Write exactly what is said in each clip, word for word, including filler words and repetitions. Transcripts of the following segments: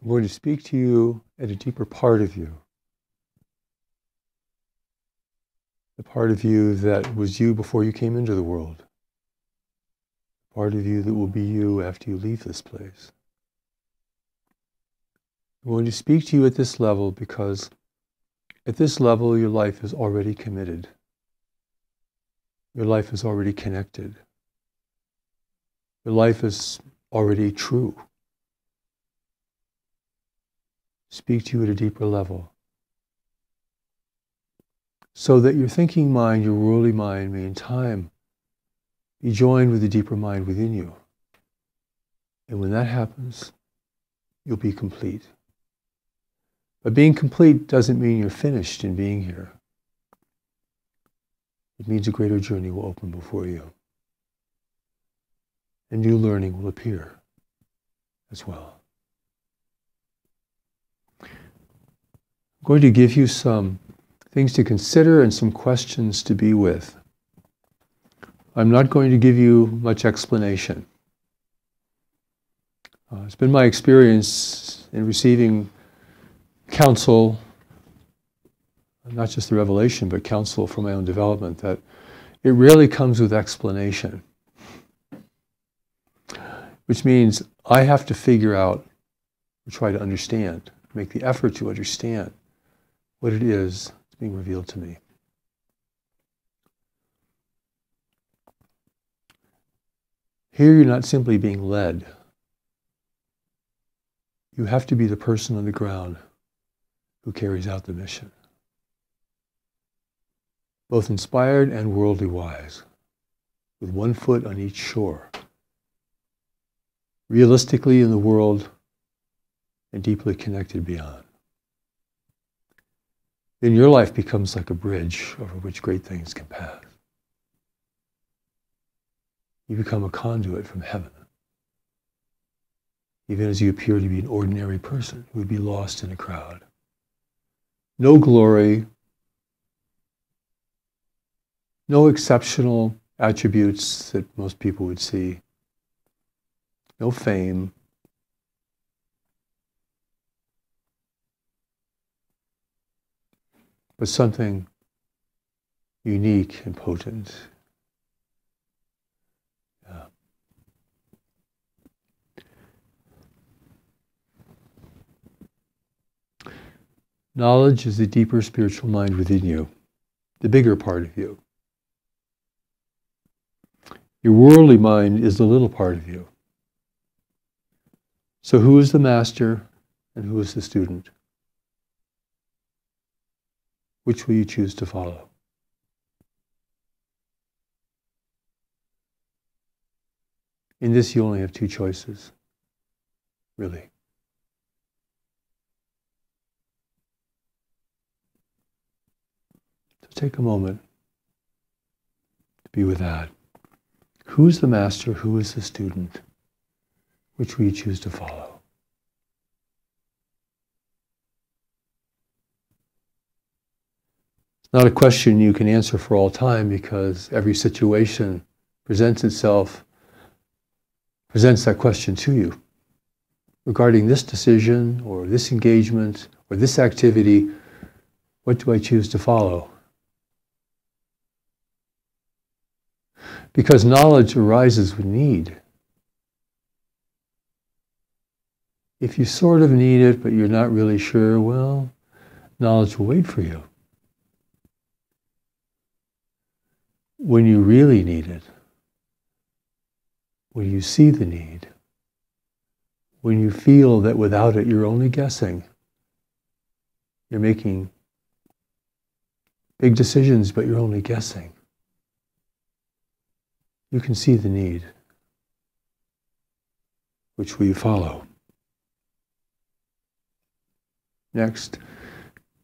I'm going to speak to you at a deeper part of you. The part of you that was you before you came into the world. The part of you that will be you after you leave this place. I'm going to speak to you at this level because at this level your life is already committed. Your life is already connected. Your life is already true. Speak to you at a deeper level. So that your thinking mind, your worldly mind may in time be joined with the deeper mind within you. And when that happens, you'll be complete. But being complete doesn't mean you're finished in being here. It means a greater journey will open before you. And new learning will appear as well. I'm going to give you some things to consider and some questions to be with. I'm not going to give you much explanation. Uh, it's been my experience in receiving counsel, not just the revelation, but counsel for my own development, that it rarely comes with explanation, which means I have to figure out or try to understand, make the effort to understand what it is that's being revealed to me. Here you're not simply being led. You have to be the person on the ground who carries out the mission, both inspired and worldly wise, with one foot on each shore, realistically in the world and deeply connected beyond. Then your life becomes like a bridge over which great things can pass. You become a conduit from heaven, even as you appear to be an ordinary person who would be lost in a crowd. No glory, no exceptional attributes that most people would see, no fame, but something unique and potent. Yeah. Knowledge is the deeper spiritual mind within you, the bigger part of you. Your worldly mind is the little part of you. So who is the master and who is the student? Which will you choose to follow? In this, you only have two choices, really. So take a moment to be with that. Who is the master? Who is the student? Which will you choose to follow? It's not a question you can answer for all time, because every situation presents itself, presents that question to you. Regarding this decision, or this engagement, or this activity, what do I choose to follow? Because knowledge arises with need. If you sort of need it, but you're not really sure, well, knowledge will wait for you. When you really need it, when you see the need, when you feel that without it you're only guessing, you're making big decisions, but you're only guessing. You can see the need. Which will you follow? Next,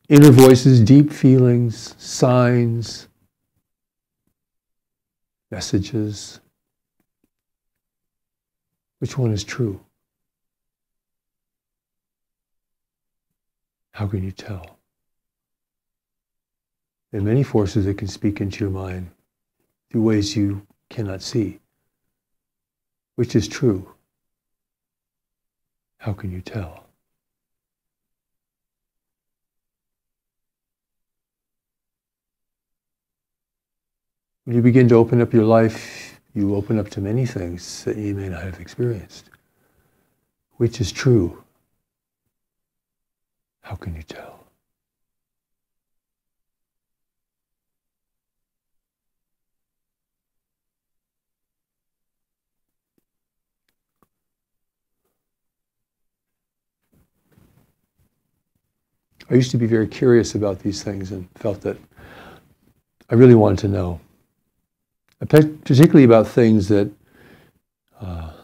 inner voices, deep feelings, signs, messages. Which one is true? How can you tell? There are many forces that can speak into your mind through ways you cannot see. Which is true? How can you tell? When you begin to open up your life, you open up to many things that you may not have experienced. Which is true? How can you tell? I used to be very curious about these things and felt that I really wanted to know, particularly about things that, uh,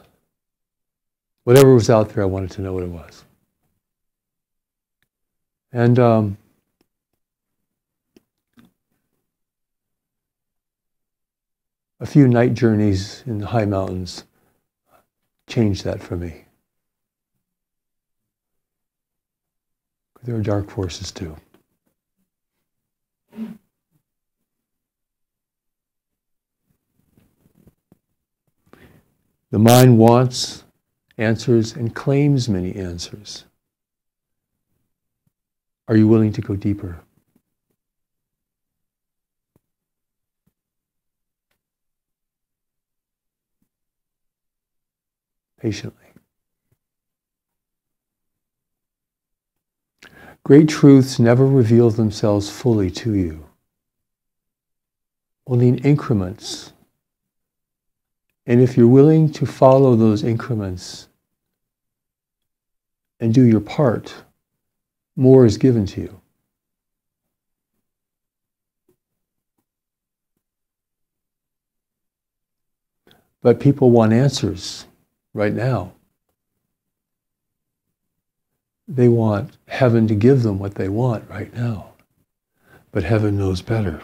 whatever was out there, I wanted to know what it was. And um, a few night journeys in the high mountains changed that for me. There are dark forces too. The mind wants answers and claims many answers. Are you willing to go deeper? Patiently. Great truths never reveal themselves fully to you, only in increments. And if you're willing to follow those increments and do your part, more is given to you. But people want answers right now. They want heaven to give them what they want right now. But heaven knows better.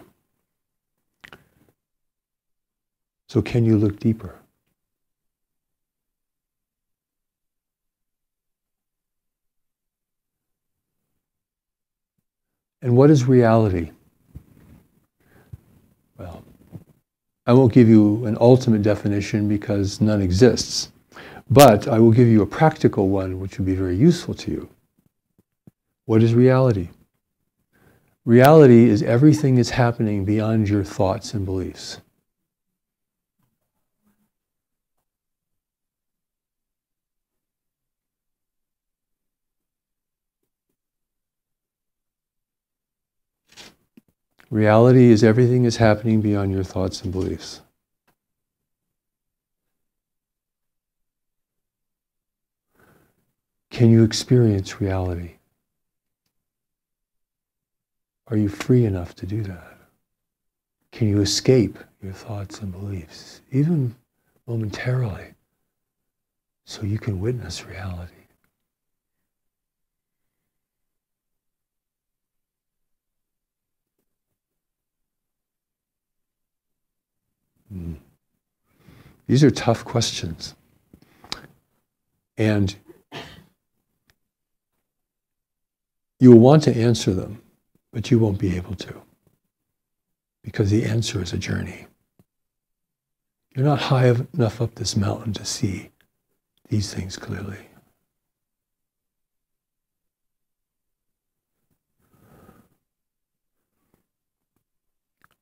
So can you look deeper? And what is reality? Well, I won't give you an ultimate definition because none exists. But I will give you a practical one which will be very useful to you. What is reality? Reality is everything that's happening beyond your thoughts and beliefs. Reality is everything that's happening beyond your thoughts and beliefs. Can you experience reality? Are you free enough to do that? Can you escape your thoughts and beliefs, even momentarily, so you can witness reality? Mm. These are tough questions. And you will want to answer them. But you won't be able to, because the answer is a journey. You're not high enough up this mountain to see these things clearly.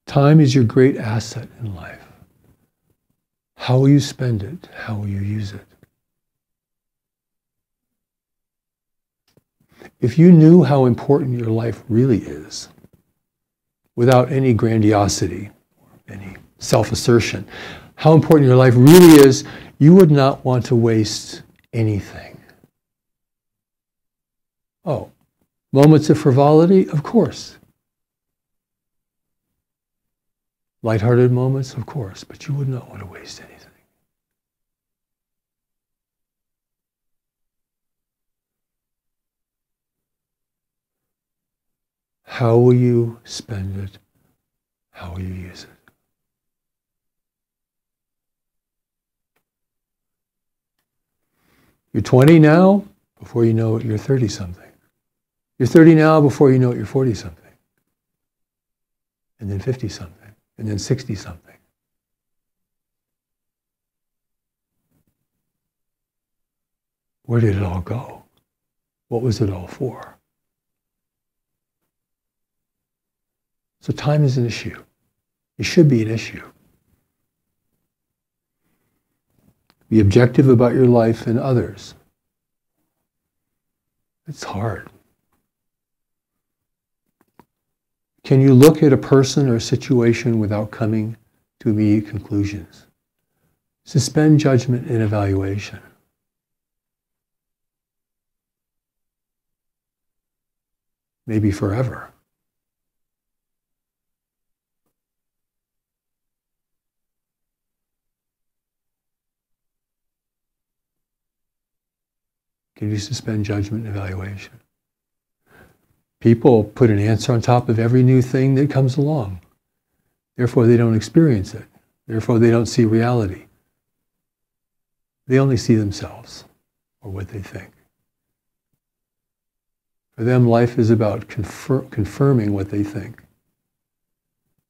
Time is your great asset in life. How will you spend it? How will you use it? If you knew how important your life really is, without any grandiosity, or any self-assertion, how important your life really is, you would not want to waste anything. Oh, moments of frivolity? Of course. Lighthearted moments? Of course. But you would not want to waste anything. How will you spend it? How will you use it? You're twenty now, before you know it, you're thirty-something. You're thirty now, before you know it, you're forty-something. And then fifty-something. And then sixty-something. Where did it all go? What was it all for? So time is an issue. It should be an issue. Be objective about your life and others. It's hard. Can you look at a person or situation without coming to immediate conclusions? Suspend judgment and evaluation. Maybe forever. Can you suspend judgment and evaluation? People put an answer on top of every new thing that comes along. Therefore, they don't experience it. Therefore, they don't see reality. They only see themselves or what they think. For them, life is about confer- confirming what they think.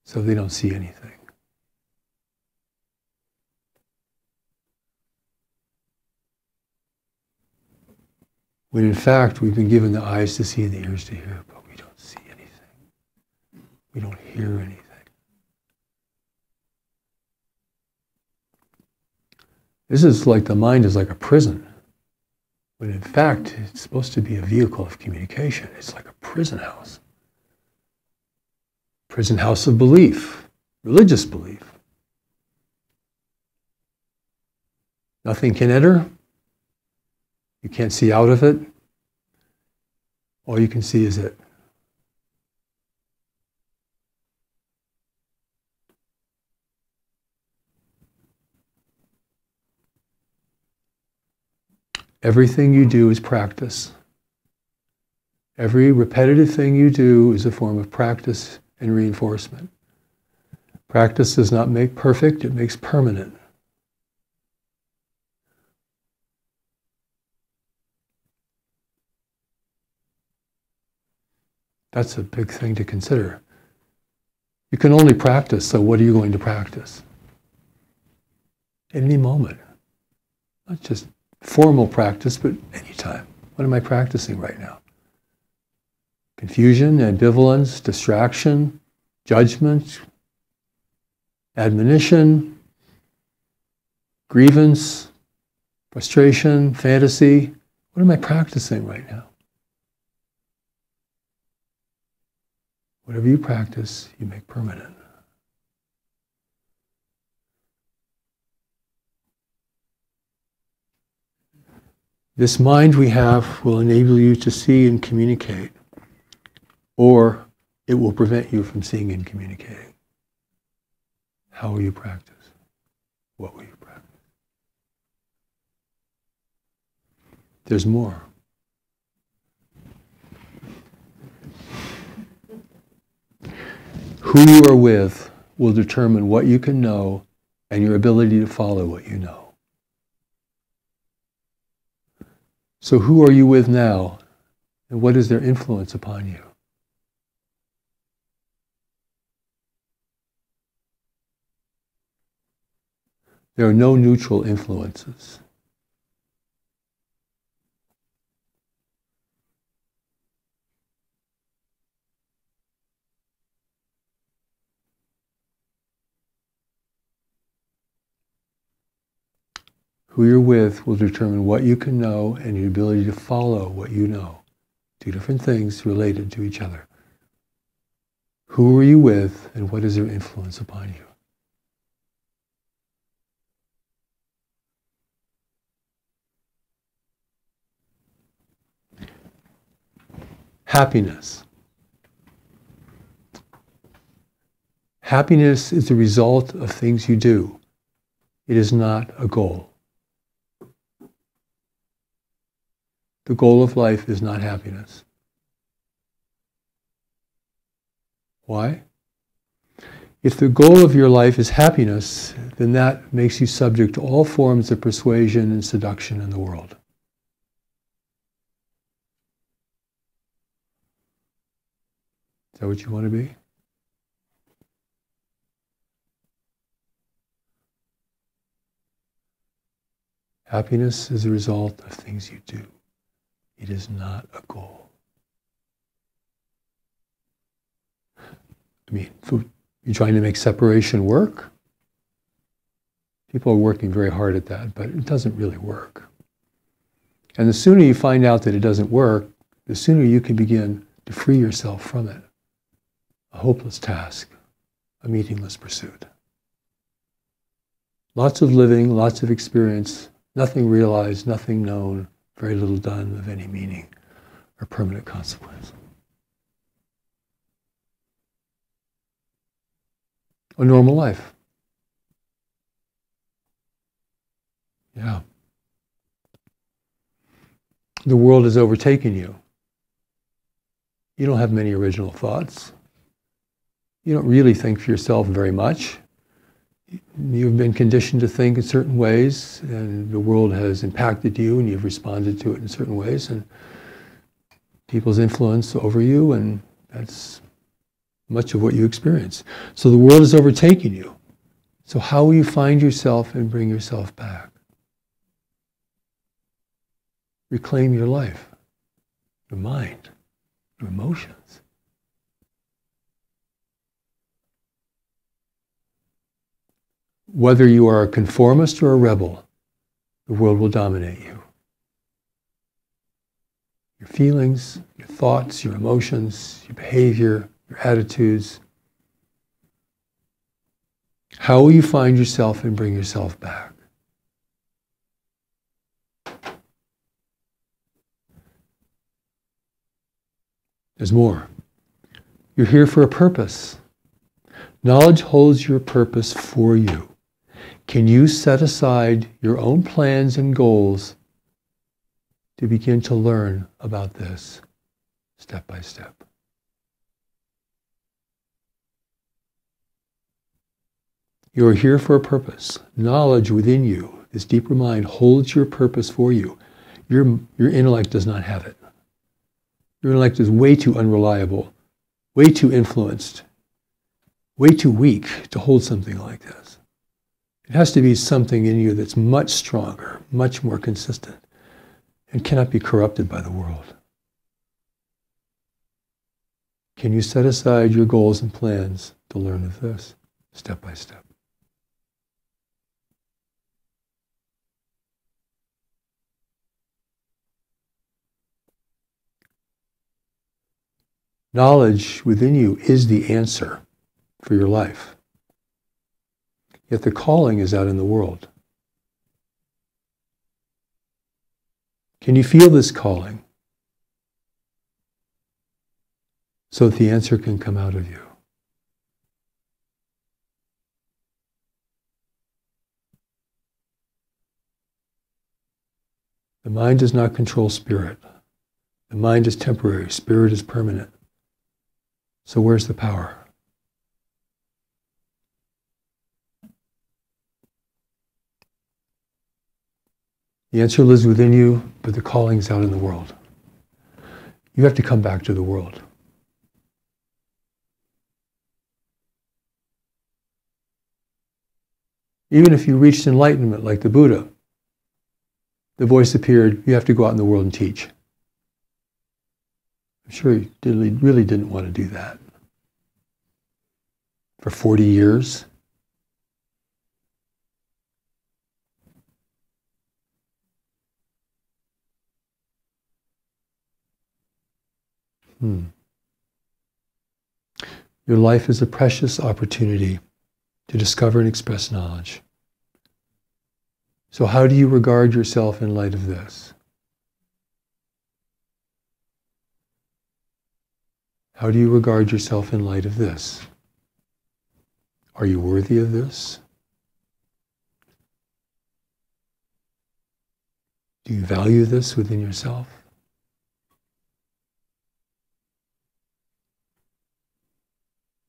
So they don't see anything. When in fact, we've been given the eyes to see and the ears to hear, but we don't see anything. We don't hear anything. This is like the mind is like a prison, when in fact, it's supposed to be a vehicle of communication. It's like a prison house. Prison house of belief, religious belief. Nothing can enter. You can't see out of it. All you can see is it. Everything you do is practice. Every repetitive thing you do is a form of practice and reinforcement. Practice does not make perfect, it makes permanent. That's a big thing to consider. You can only practice, so what are you going to practice? At any moment. Not just formal practice, but anytime. What am I practicing right now? Confusion, ambivalence, distraction, judgment, admonition, grievance, frustration, fantasy. What am I practicing right now? Whatever you practice, you make permanent. This mind we have will enable you to see and communicate, or it will prevent you from seeing and communicating. How will you practice? What will you practice? There's more. Who you are with will determine what you can know and your ability to follow what you know. So who are you with now, and what is their influence upon you? There are no neutral influences. Who you're with will determine what you can know and your ability to follow what you know. Two different things related to each other. Who are you with, and what is their influence upon you? Happiness. Happiness is the result of things you do. It is not a goal. The goal of life is not happiness. Why? If the goal of your life is happiness, then that makes you subject to all forms of persuasion and seduction in the world. Is that what you want to be? Happiness is a result of things you do. It is not a goal. I mean, You're trying to make separation work. People are working very hard at that, but it doesn't really work. And the sooner you find out that it doesn't work, the sooner you can begin to free yourself from it. A hopeless task, a meaningless pursuit. Lots of living, lots of experience, nothing realized, nothing known, very little done of any meaning or permanent consequence. A normal life. Yeah. The world has overtaken you. You don't have many original thoughts. You don't really think for yourself very much. You've been conditioned to think in certain ways, and the world has impacted you, and you've responded to it in certain ways, and people's influence over you, and that's much of what you experience. So the world has overtaken you. So how will you find yourself and bring yourself back? Reclaim your life, your mind, your emotions. Whether you are a conformist or a rebel, the world will dominate you. Your feelings, your thoughts, your emotions, your behavior, your attitudes. How will you find yourself and bring yourself back? There's more. You're here for a purpose. Knowledge holds your purpose for you. Can you set aside your own plans and goals to begin to learn about this step by step? You are here for a purpose. Knowledge within you, this deeper mind, holds your purpose for you. Your, your intellect does not have it. Your intellect is way too unreliable, way too influenced, way too weak to hold something like this. It has to be something in you that's much stronger, much more consistent, and cannot be corrupted by the world. Can you set aside your goals and plans to learn of this step by step? Knowledge within you is the answer for your life. Yet the calling is out in the world. Can you feel this calling so that the answer can come out of you? The mind does not control spirit. The mind is temporary, spirit is permanent. So where's the power? The answer lives within you, but the calling's out in the world. You have to come back to the world. Even if you reached enlightenment like the Buddha, the voice appeared, you have to go out in the world and teach. I'm sure he really didn't want to do that. For forty years, Hmm. Your life is a precious opportunity to discover and express knowledge. So how do you regard yourself in light of this? How do you regard yourself in light of this? Are you worthy of this? Do you value this within yourself?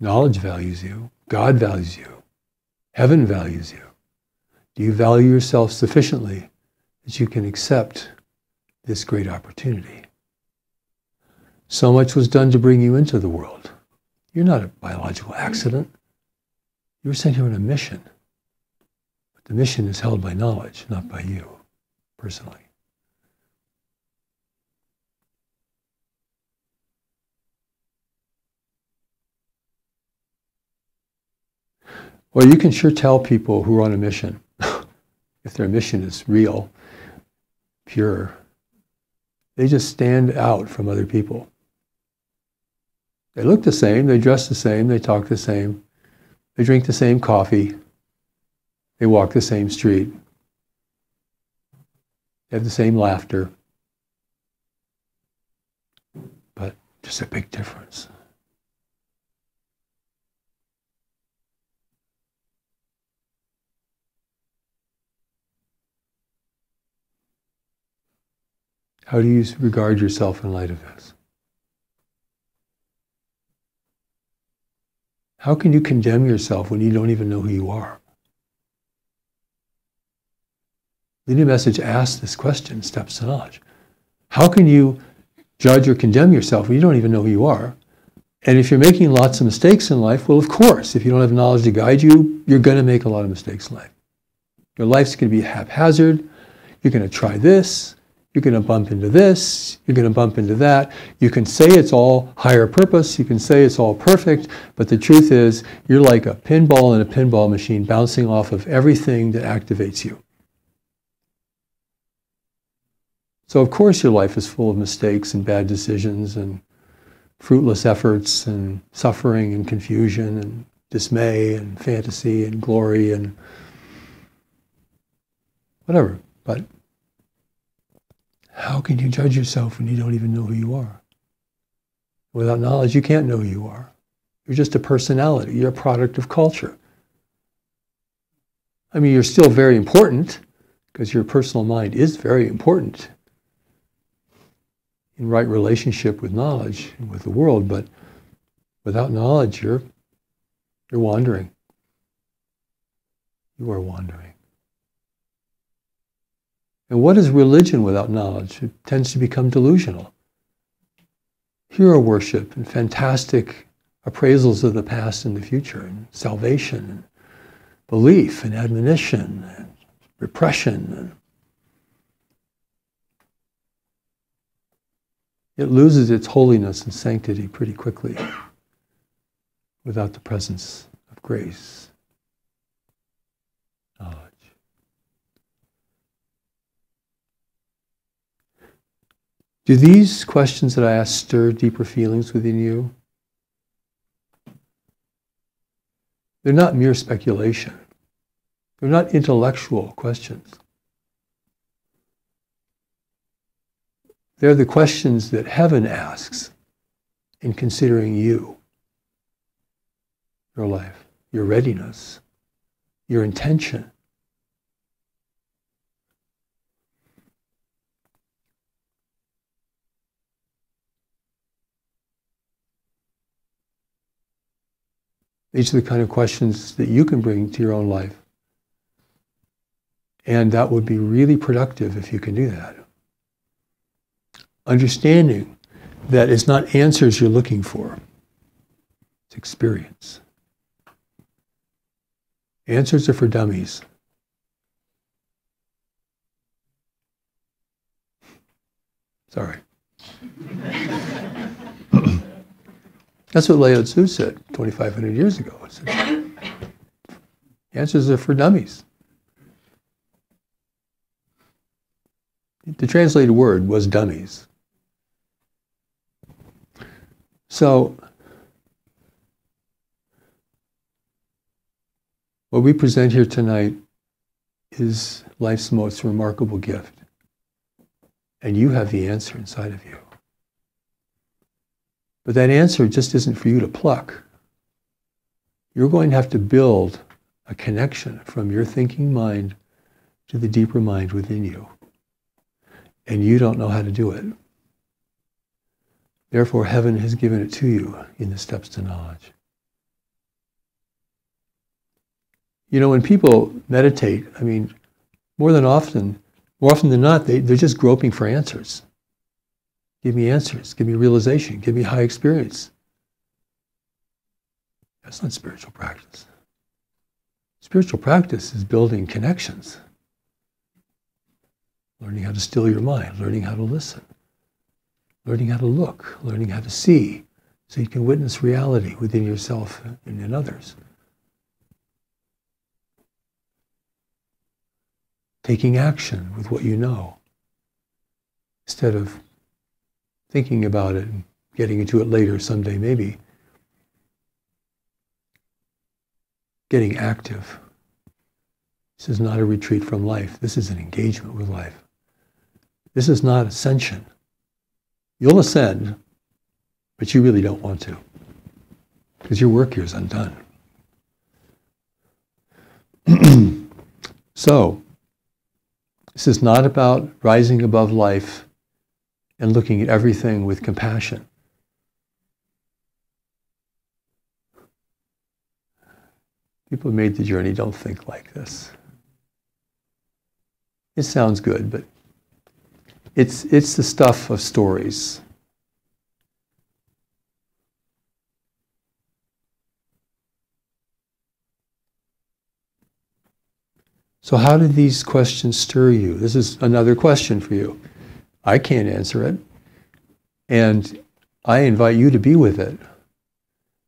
Knowledge values you. God values you. Heaven values you. Do you value yourself sufficiently that you can accept this great opportunity? So much was done to bring you into the world. You're not a biological accident. You were sent here on a mission. But the mission is held by knowledge, not by you personally. Well, you can sure tell people who are on a mission, if their mission is real, pure, they just stand out from other people. They look the same, they dress the same, they talk the same, they drink the same coffee, they walk the same street, they have the same laughter, but just a big difference. How do you regard yourself in light of this? How can you condemn yourself when you don't even know who you are? The New Message asks this question, Steps to Knowledge. How can you judge or condemn yourself when you don't even know who you are? And if you're making lots of mistakes in life, well, of course, if you don't have knowledge to guide you, you're going to make a lot of mistakes in life. Your life's going to be haphazard. You're going to try this. You're going to bump into this, you're going to bump into that. You can say it's all higher purpose, you can say it's all perfect, but the truth is you're like a pinball in a pinball machine bouncing off of everything that activates you. So of course your life is full of mistakes and bad decisions and fruitless efforts and suffering and confusion and dismay and fantasy and glory and whatever. But how can you judge yourself when you don't even know who you are? Without knowledge, you can't know who you are. You're just a personality. You're a product of culture. I mean, you're still very important, because your personal mind is very important in right relationship with knowledge and with the world, but without knowledge, you're, you're wandering. You are wandering. And what is religion without knowledge? It tends to become delusional. Hero worship and fantastic appraisals of the past and the future, and salvation, and belief, and admonition, and repression. It loses its holiness and sanctity pretty quickly without the presence of grace. Uh, Do these questions that I ask stir deeper feelings within you? They're not mere speculation. They're not intellectual questions. They're the questions that heaven asks in considering you, your life, your readiness, your intention. These are the kind of questions that you can bring to your own life. And that would be really productive if you can do that. Understanding that it's not answers you're looking for, it's experience. Answers are for dummies. Sorry. That's what Lao Tzu said twenty-five hundred years ago. He said, answers are for dummies. The translated word was dummies. So, what we present here tonight is life's most remarkable gift. And you have the answer inside of you. But that answer just isn't for you to pluck. You're going to have to build a connection from your thinking mind to the deeper mind within you. And you don't know how to do it. Therefore, heaven has given it to you in the Steps to Knowledge. You know, when people meditate, I mean, more than often, more often than not, they, they're just groping for answers. Give me answers, give me realization, give me high experience. That's not spiritual practice. Spiritual practice is building connections. Learning how to still your mind, learning how to listen, learning how to look, learning how to see, so you can witness reality within yourself and in others. taking action with what you know, instead of thinking about it and getting into it later someday maybe. Getting active. This is not a retreat from life. This is an engagement with life. This is not ascension. You'll ascend, but you really don't want to, because your work here is undone. So, this is not about rising above life and looking at everything with compassion. People who made the journey don't think like this. It sounds good, but it's, it's the stuff of stories. So how did these questions stir you? This is another question for you. I can't answer it. And I invite you to be with it.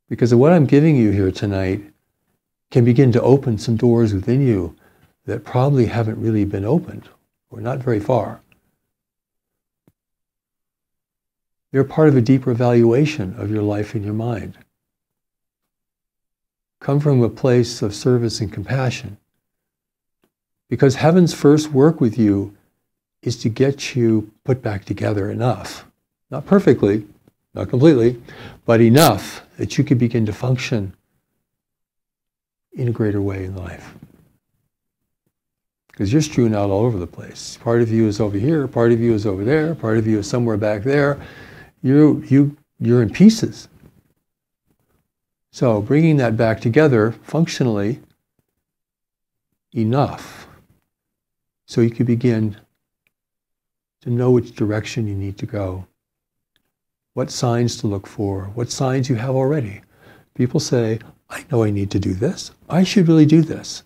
Because of what I'm giving you here tonight can begin to open some doors within you that probably haven't really been opened, or not very far. They're part of a deeper evaluation of your life and your mind. Come from a place of service and compassion. Because heaven's first work with you is to get you put back together enough. Not perfectly, not completely, but enough that you can begin to function in a greater way in life. Because you're strewn out all over the place. Part of you is over here, part of you is over there, part of you is somewhere back there. You, you, you're in pieces. So bringing that back together functionally enough so you can begin to know which direction you need to go, what signs to look for, what signs you have already. People say, I know I need to do this, I should really do this,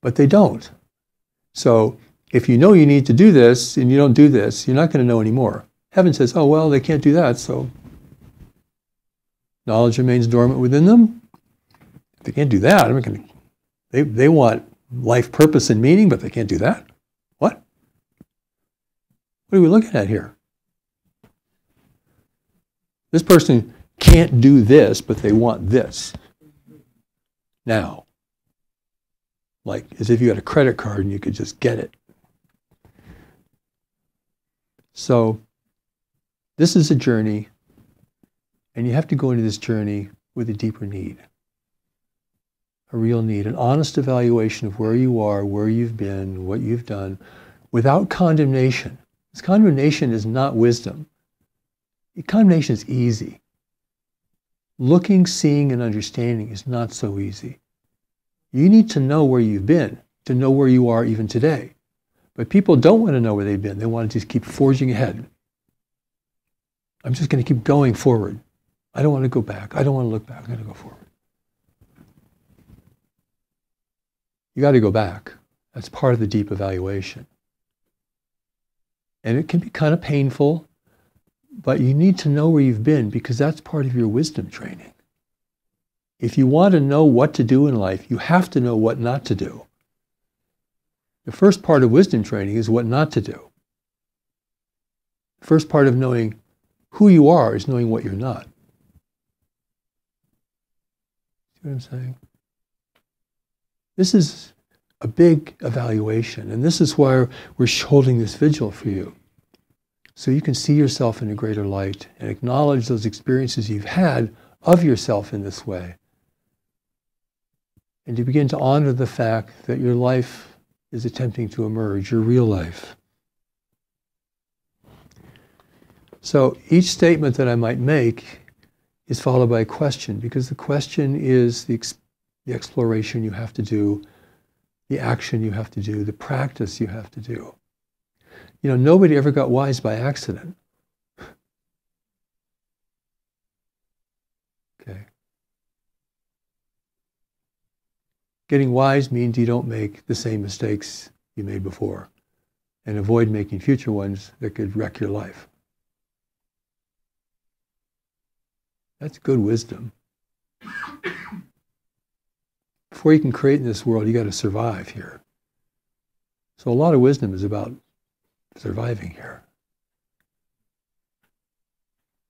but they don't. So if you know you need to do this and you don't do this, you're not going to know anymore. Heaven says, oh, well, they can't do that, so knowledge remains dormant within them. If they can't do that, I'm not going to, they, they want life purpose and meaning, but they can't do that. What are we looking at here? This person can't do this, but they want this. Now. Like, as if you had a credit card and you could just get it. So, this is a journey, and you have to go into this journey with a deeper need. A real need, an honest evaluation of where you are, where you've been, what you've done, without condemnation. This condemnation is not wisdom. Condemnation is easy. Looking, seeing, and understanding is not so easy. You need to know where you've been to know where you are even today. But people don't want to know where they've been. They want to just keep forging ahead. I'm just going to keep going forward. I don't want to go back. I don't want to look back. I'm going to go forward. You got to go back. That's part of the deep evaluation. And it can be kind of painful, but you need to know where you've been because that's part of your wisdom training. If you want to know what to do in life, you have to know what not to do. The first part of wisdom training is what not to do. The first part of knowing who you are is knowing what you're not. See what I'm saying? This is a big evaluation, and this is why we're holding this vigil for you. So you can see yourself in a greater light and acknowledge those experiences you've had of yourself in this way. And to begin to honor the fact that your life is attempting to emerge, your real life. So each statement that I might make is followed by a question, because the question is the, ex the exploration you have to do, the action you have to do, the practice you have to do. You know, nobody ever got wise by accident. Okay. Getting wise means you don't make the same mistakes you made before and avoid making future ones that could wreck your life. That's good wisdom. Before you can create in this world, you got to survive here. So a lot of wisdom is about surviving here.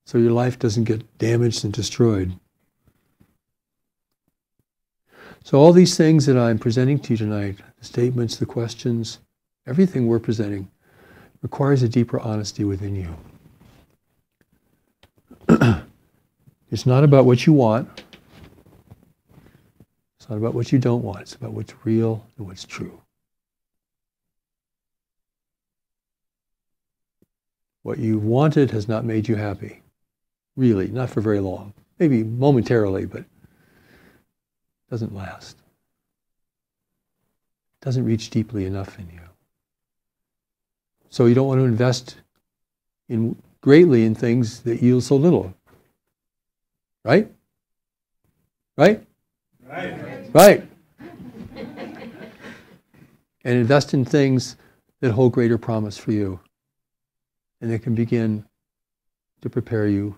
So your life doesn't get damaged and destroyed. So all these things that I'm presenting to you tonight, the statements, the questions, everything we're presenting, requires a deeper honesty within you. It's not about what you want. It's not about what you don't want. It's about what's real and what's true. What you wanted has not made you happy, really, not for very long. Maybe momentarily, but it doesn't last. It doesn't reach deeply enough in you. So you don't want to invest in greatly in things that yield so little. Right? Right? Right. Right. And invest in things that hold greater promise for you. And they can begin to prepare you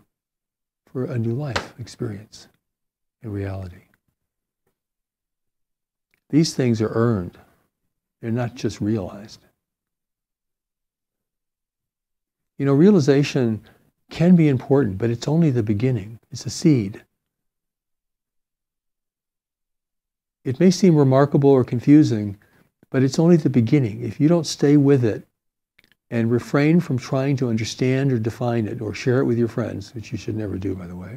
for a new life experience and reality. These things are earned. They're not just realized. You know, realization can be important, but it's only the beginning. It's a seed. It may seem remarkable or confusing, but it's only the beginning. If you don't stay with it, and refrain from trying to understand or define it or share it with your friends, which you should never do, by the way.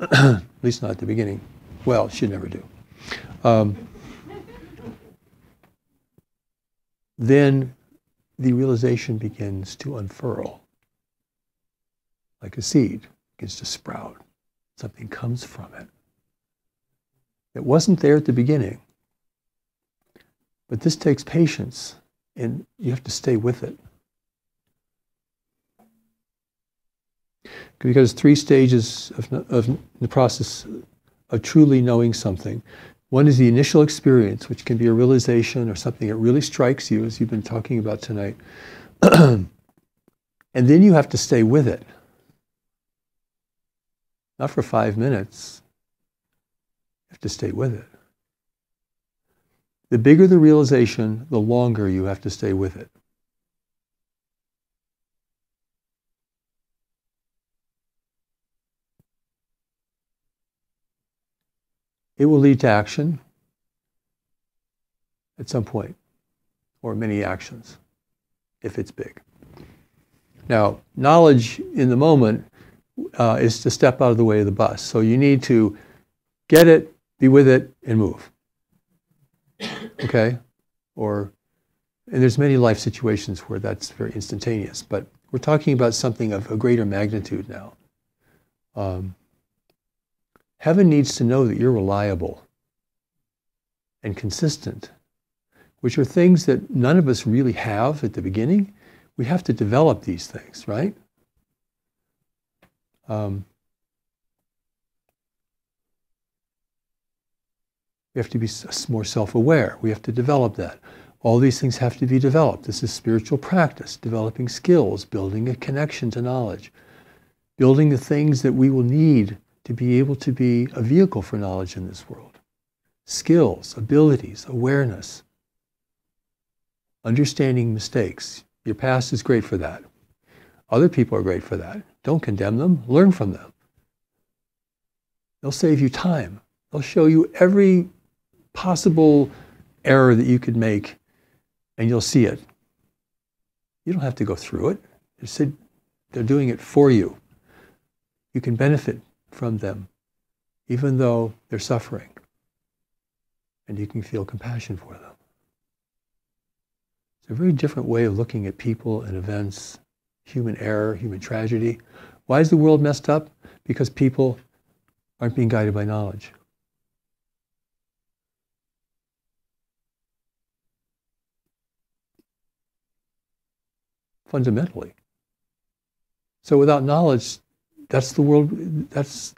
At least not at the beginning. Well, should never do. Um, then the realization begins to unfurl. Like a seed begins to sprout. Something comes from it. It wasn't there at the beginning. But this takes patience, and you have to stay with it. Because three stages of, of the process of truly knowing something. One is the initial experience, which can be a realization or something that really strikes you, as you've been talking about tonight. And then you have to stay with it. Not for five minutes. You have to stay with it. The bigger the realization, the longer you have to stay with it. It will lead to action at some point, or many actions, if it's big. Now, knowledge in the moment uh, is to step out of the way of the bus. So you need to get it, be with it, and move. Okay? Or, and there's many life situations where that's very instantaneous, but we're talking about something of a greater magnitude now. Um, Heaven needs to know that you're reliable and consistent, which are things that none of us really have at the beginning. We have to develop these things, right? Um, we have to be more self-aware. We have to develop that. All these things have to be developed. This is spiritual practice, developing skills, building a connection to knowledge, building the things that we will need to be able to be a vehicle for knowledge in this world. Skills, abilities, awareness, understanding mistakes. Your past is great for that. Other people are great for that. Don't condemn them, learn from them. They'll save you time. They'll show you every possible error that you could make, and you'll see it. You don't have to go through it. They're doing it for you. You can benefit from them, even though they're suffering. And you can feel compassion for them. It's a very different way of looking at people and events, human error, human tragedy. Why is the world messed up? Because people aren't being guided by knowledge. Fundamentally. So without knowledge, that's the world, that's,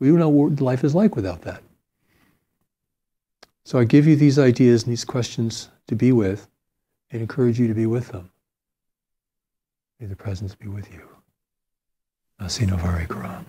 we don't know what life is like without that. So I give you these ideas and these questions to be with, and encourage you to be with them. May the presence be with you. Nassino Varikaram.